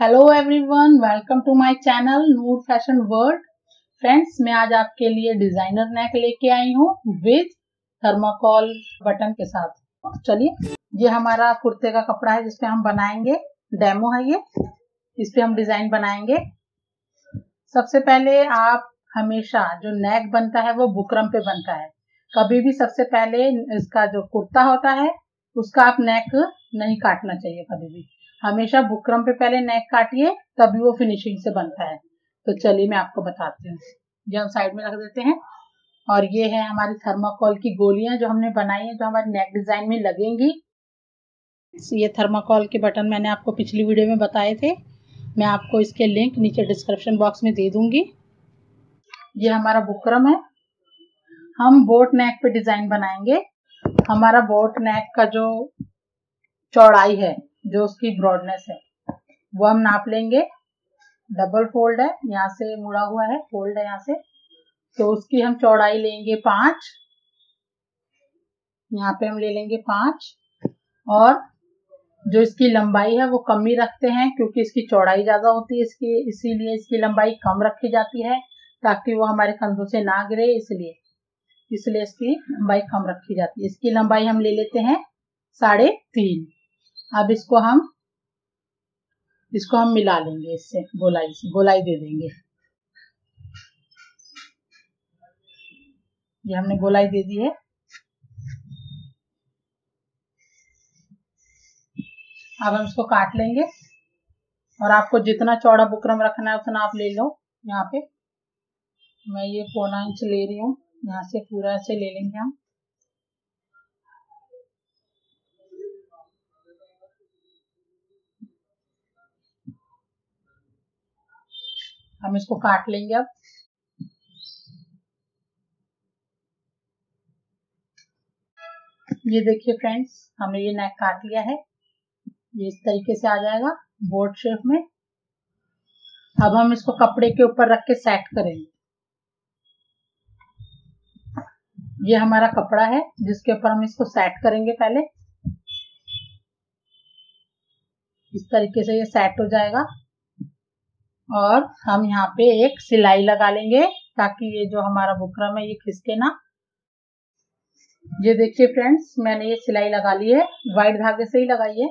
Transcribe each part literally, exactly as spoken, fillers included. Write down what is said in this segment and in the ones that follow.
Hello everyone, welcome to my channel Noor fashion world. Friends, मैं आज आपके लिए डिजाइनर नेक लेके आई हूँ विद थर्मोकॉल बटन के साथ। चलिए, ये हमारा कुर्ते का कपड़ा है जिसपे हम बनाएंगे, डेमो है ये, इसपे हम डिजाइन बनाएंगे। सबसे पहले आप हमेशा जो नेक बनता है वो बुकरम पे बनता है, कभी भी सबसे पहले इसका जो कुर्ता होता है उसका आप नेक नहीं काटना चाहिए, कभी भी हमेशा बुकरम पे पहले नेक काटिए तभी वो फिनिशिंग से बनता है। तो चलिए मैं आपको बताती हूँ। ये हम साइड में रख देते हैं और ये है हमारी थर्माकोल की गोलियां जो हमने बनाई है, जो हमारे नेक डिजाइन में लगेंगी। ये थर्माकोल के बटन मैंने आपको पिछली वीडियो में बताए थे, मैं आपको इसके लिंक नीचे डिस्क्रिप्शन बॉक्स में दे दूंगी। ये हमारा बुकरम है, हम बोट नेक पे डिजाइन बनाएंगे। हमारा बोट नेक का जो चौड़ाई है, जो उसकी ब्रॉडनेस है, वो हम नाप लेंगे। डबल फोल्ड है, यहाँ से मुड़ा हुआ है, फोल्ड है यहाँ से, तो उसकी हम चौड़ाई लेंगे पांच, यहाँ पे हम ले लेंगे पांच। और जो इसकी लंबाई है वो कम ही रखते हैं क्योंकि इसकी चौड़ाई ज्यादा होती है, इसकी इसीलिए इसकी लंबाई कम रखी जाती है ताकि वो हमारे कंधों से ना गिरे, इसलिए इसलिए इसकी लंबाई कम रखी जाती है। इसकी लंबाई हम ले लेते हैं साढ़े तीन। अब इसको हम इसको हम मिला लेंगे, इससे गोलाई से गोलाई दे देंगे। ये हमने गोलाई दे दी है। अब हम इसको काट लेंगे और आपको जितना चौड़ा बुकरम रखना है उतना आप ले लो। यहाँ पे मैं ये पौना इंच ले रही हूँ, यहाँ से पूरा से ले लेंगे हम। हम इसको काट लेंगे। अब ये देखिए फ्रेंड्स, हमने ये नेक काट लिया है, ये इस तरीके से आ जाएगा बोट शेप में। अब हम इसको कपड़े के ऊपर रख के सेट करेंगे। ये हमारा कपड़ा है जिसके ऊपर हम इसको सेट करेंगे। पहले इस तरीके से ये सेट हो जाएगा और हम यहाँ पे एक सिलाई लगा लेंगे ताकि ये जो हमारा बुकरम है ये खिसके ना। ये देखिए फ्रेंड्स, मैंने ये सिलाई लगा ली है, वाइट धागे से ही लगाई है,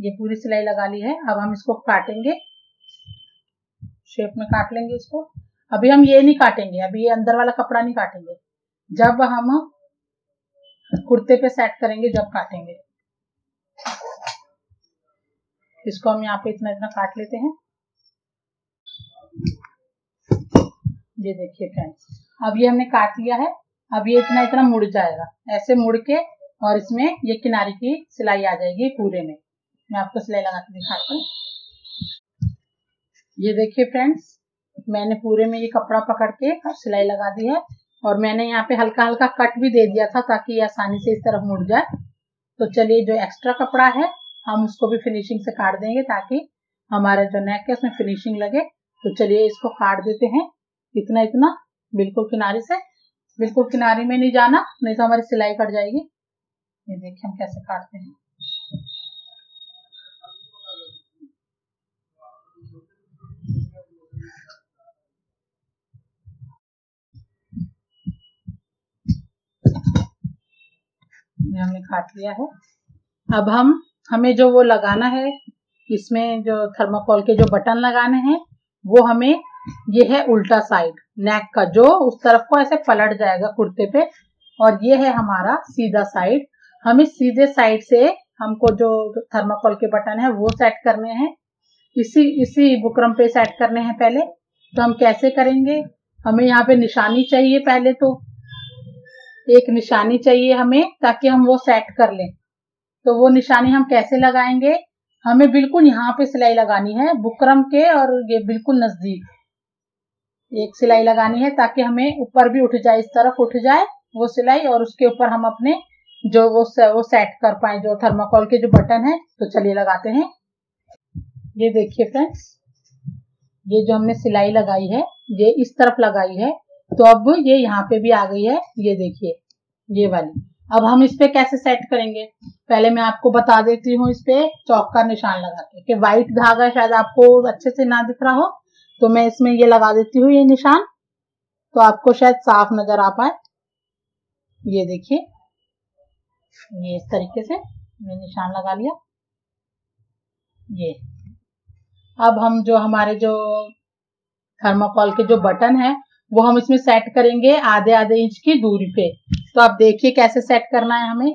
ये पूरी सिलाई लगा ली है। अब हम इसको काटेंगे, शेप में काट लेंगे इसको। अभी हम ये नहीं काटेंगे, अभी ये अंदर वाला कपड़ा नहीं काटेंगे, जब हम कुर्ते पे सेट करेंगे जब काटेंगे इसको। हम यहाँ पे इतना इतना काट लेते हैं। ये देखिए फ्रेंड्स, अब ये हमने काट लिया है। अब ये इतना इतना मुड़ जाएगा, ऐसे मुड़ के, और इसमें ये किनारे की सिलाई आ जाएगी पूरे में। मैं आपको सिलाई लगा के दिखाती हूँ। ये देखिए फ्रेंड्स, मैंने पूरे में ये कपड़ा पकड़ के सिलाई लगा दी है और मैंने यहाँ पे हल्का हल्का कट भी दे दिया था ताकि ये आसानी से इस तरफ मुड़ जाए। तो चलिए, जो एक्स्ट्रा कपड़ा है हम उसको भी फिनिशिंग से काट देंगे ताकि हमारा जो नेक है उसमें फिनिशिंग लगे। तो चलिए इसको काट देते हैं इतना इतना, बिल्कुल किनारे से, बिल्कुल किनारे में नहीं जाना नहीं तो हमारी सिलाई कट जाएगी। ये देखिए हम कैसे काटते हैं। ये हमने काट लिया है। अब हम हमें जो वो लगाना है इसमें, जो थर्माकोल के जो बटन लगाने हैं वो हमें, ये है उल्टा साइड नेक का जो उस तरफ को ऐसे पलट जाएगा कुर्ते पे, और ये है हमारा सीधा साइड। हम इस सीधे साइड से हमको जो थर्माकोल के बटन है वो सेट करने हैं, इसी इसी बुकरम पे सेट करने हैं। पहले तो हम कैसे करेंगे, हमें यहाँ पे निशानी चाहिए, पहले तो एक निशानी चाहिए हमें ताकि हम वो सेट कर लें। तो वो निशानी हम कैसे लगाएंगे, हमें बिल्कुल यहाँ पे सिलाई लगानी है बुकरम के, और ये बिल्कुल नजदीक एक सिलाई लगानी है ताकि हमें ऊपर भी उठ जाए, इस तरफ उठ जाए वो सिलाई, और उसके ऊपर हम अपने जो वो वो सेट कर पाए जो थर्माकोल के जो बटन है। तो चलिए लगाते हैं। ये देखिए फ्रेंड्स, ये जो हमने सिलाई लगाई है ये इस तरफ लगाई है, तो अब ये यहाँ पे भी आ गई है। ये देखिए ये वाली, अब हम इस पे कैसे सेट करेंगे, पहले मैं आपको बता देती हूँ। इस पे चौक का निशान लगा के कि व्हाइट धागा शायद आपको अच्छे से ना दिख रहा हो, तो मैं इसमें ये लगा देती हूँ ये निशान, तो आपको शायद साफ नजर आ पाए। ये देखिए, ये इस तरीके से मैं निशान लगा लिया। ये अब हम जो हमारे जो थर्माकोल के जो बटन है वो हम इसमें सेट करेंगे आधे आधे इंच की दूरी पे। तो आप देखिए कैसे सेट करना है हमें।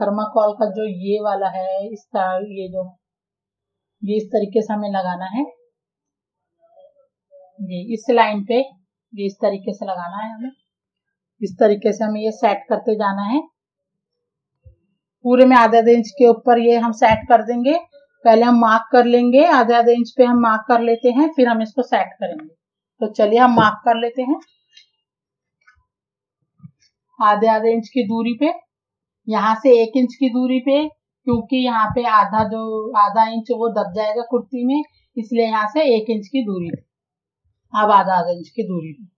थर्माकोल का जो ये वाला है, इस तरह ये जो ये इस तरीके से हमें लगाना है, ये इस लाइन पे ये इस तरीके से लगाना है हमें। इस तरीके से हमें ये सेट करते जाना है, पूरे में आधा आधा इंच के ऊपर ये हम सेट कर देंगे। पहले हम मार्क कर लेंगे, आधे आधे इंच पे हम मार्क कर लेते हैं, फिर हम इसको सेट करेंगे। तो चलिए हम मार्क कर लेते हैं आधे आधे इंच की दूरी पे। यहाँ से एक इंच की दूरी पे, क्योंकि यहाँ पे आधा जो आधा इंच वो दब जाएगा कुर्ती में, इसलिए यहाँ से एक इंच की दूरी पे, अब आधा आधा इंच की दूरी पे।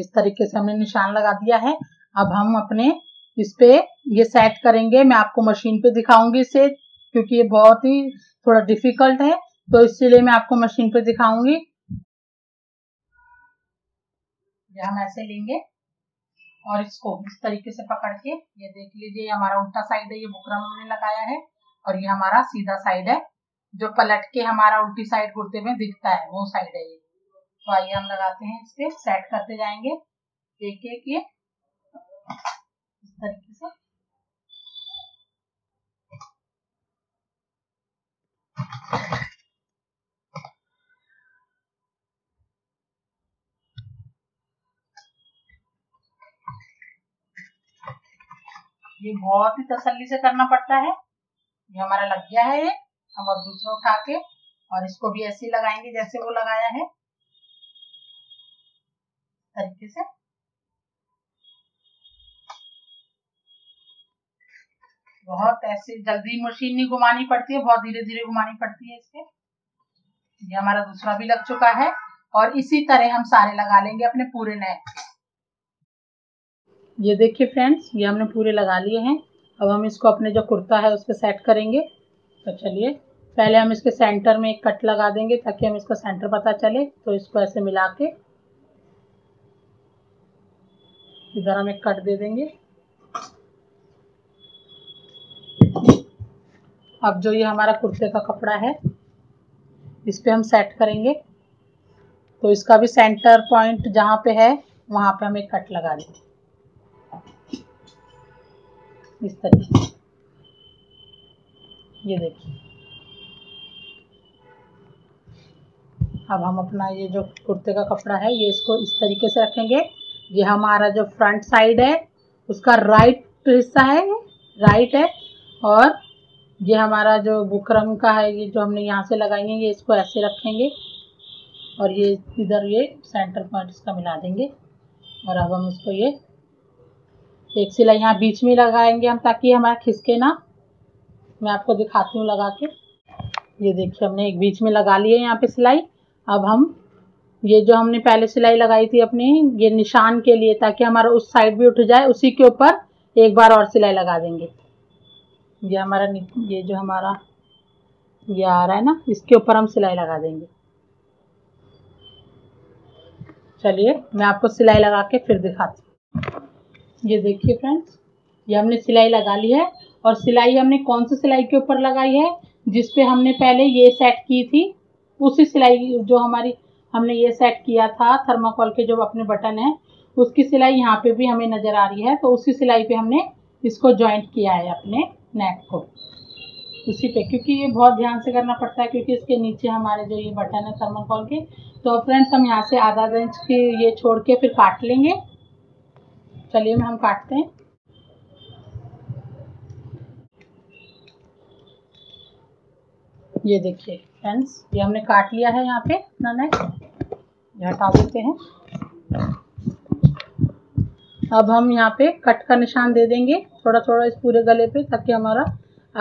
इस तरीके से हमने निशान लगा दिया है। अब हम अपने इस पे ये सेट करेंगे। मैं आपको मशीन पे दिखाऊंगी इसे, क्योंकि ये बहुत ही थोड़ा डिफिकल्ट है, तो इसीलिए मैं आपको मशीन पे दिखाऊंगी। हम ऐसे लेंगे और इसको इस तरीके से पकड़ के, ये देख लीजिए हमारा उल्टा साइड है, ये बुकरम हमने लगाया है, और ये हमारा सीधा साइड है जो पलट के हमारा उल्टी साइड कुर्ते में दिखता है, वो साइड है ये। तो आइए हम लगाते हैं, इस पे सेट करते जाएंगे एक एक ये तरीके से। ये बहुत ही तसल्ली से करना पड़ता है। ये हमारा लग गया है, ये हम अब दूसरा उठा के और इसको भी ऐसे लगाएंगे जैसे वो लगाया है तरीके से। बहुत ऐसे जल्दी मशीन नहीं घुमानी पड़ती है, बहुत धीरे धीरे घुमानी पड़ती है इसके। ये हमारा दूसरा भी लग चुका है, और इसी तरह हम सारे लगा लेंगे अपने पूरे नए। ये देखिए फ्रेंड्स, ये हमने पूरे लगा लिए हैं। अब हम इसको अपने जो कुर्ता है उस पर सेट करेंगे। तो चलिए पहले हम इसके सेंटर में एक कट लगा देंगे, ताकि हम इसका सेंटर पता चले। तो इसको ऐसे मिला के इधर हम एक कट दे देंगे। अब जो ये हमारा कुर्ते का कपड़ा है, इस पे हम सेट करेंगे। तो इसका भी सेंटर पॉइंट जहाँ पे है वहाँ पे हम एक कट लगा देंगे इस तरीके से। ये देखिए, अब हम अपना ये जो कुर्ते का कपड़ा है, ये इसको इस तरीके से रखेंगे। ये हमारा जो फ्रंट साइड है उसका राइट हिस्सा है, राइट है। और ये हमारा जो बुकरम का है, ये जो हमने यहाँ से लगाई है, ये इसको ऐसे रखेंगे और ये इधर ये सेंटर पॉइंट इसका मिला देंगे। और अब हम इसको ये एक सिलाई यहाँ बीच में लगाएंगे हम, ताकि हमारा खिसके ना। मैं आपको दिखाती हूँ लगा के। ये देखिए, हमने एक बीच में लगा ली है यहाँ पे सिलाई। अब हम ये जो हमने पहले सिलाई लगाई थी अपनी, ये निशान के लिए, ताकि हमारा उस साइड भी उठ जाए, उसी के ऊपर एक बार और सिलाई लगा देंगे। ये हमारा ये जो हमारा ये आ रहा है ना, इसके ऊपर हम सिलाई लगा देंगे। चलिए मैं आपको सिलाई लगा के फिर दिखाती हूँ। ये देखिए फ्रेंड्स, ये हमने सिलाई लगा ली है। और सिलाई हमने कौन सी सिलाई के ऊपर लगाई है, जिस पे हमने पहले ये सेट की थी, उसी सिलाई जो हमारी हमने ये सेट किया था थर्माकोल के जो अपने बटन है, उसकी सिलाई यहाँ पे भी हमें नज़र आ रही है। तो उसी सिलाई पे हमने इसको जॉइंट किया है अपने नेक को, उसी पे। क्योंकि ये बहुत ध्यान से करना पड़ता है, क्योंकि इसके नीचे हमारे जो ये बटन है थर्माकोल के। तो फ्रेंड्स, हम यहाँ से आधा आधा इंच की ये छोड़ के फिर काट लेंगे। चलिए मैं हम काटते हैं। ये देखिए फ्रेंड्स, ये हमने काट लिया है यहाँ पे अपना नेक। हटा देते हैं। अब हम यहाँ पे कट का निशान दे देंगे थोड़ा थोड़ा इस पूरे गले पे, ताकि हमारा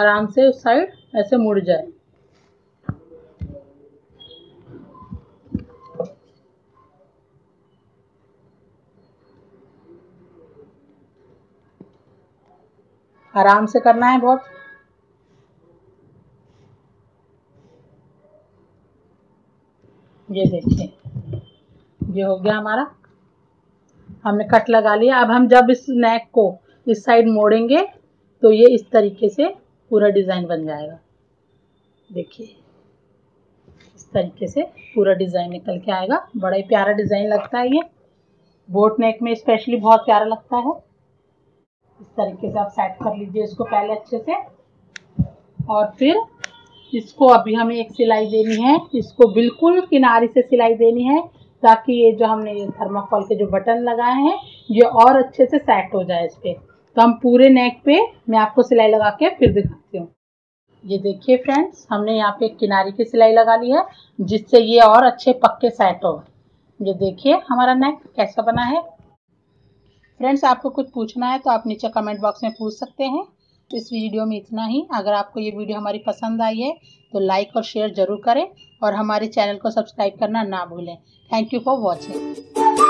आराम से उस साइड ऐसे मुड़ जाए। आराम से करना है बहुत। ये देखिए ये हो गया हमारा, हमने कट लगा लिया। अब हम जब इस नेक को इस साइड मोड़ेंगे तो ये इस तरीके से पूरा डिज़ाइन बन जाएगा। देखिए इस तरीके से पूरा डिज़ाइन निकल के आएगा। बड़ा ही प्यारा डिज़ाइन लगता है ये, बोट नेक में स्पेशली बहुत प्यारा लगता है। इस तरीके से आप सेट कर लीजिए इसको पहले अच्छे से, और फिर इसको अभी हमें एक सिलाई देनी है, इसको बिल्कुल किनारे से सिलाई देनी है ताकि ये जो हमने ये थर्माकोल के जो बटन लगाए हैं ये और अच्छे से सेट हो जाए इस पर। तो हम पूरे नेक पे मैं आपको सिलाई लगा के फिर दिखाती हूँ। ये देखिए फ्रेंड्स, हमने यहाँ पे किनारे की सिलाई लगा ली है जिससे ये और अच्छे पक्के सेट हो। ये देखिए हमारा नेक कैसा बना है। फ्रेंड्स आपको कुछ पूछना है तो आप नीचे कमेंट बॉक्स में पूछ सकते हैं। इस वीडियो में इतना ही। अगर आपको ये वीडियो हमारी पसंद आई है तो लाइक और शेयर ज़रूर करें और हमारे चैनल को सब्सक्राइब करना ना भूलें। Thank you for watching.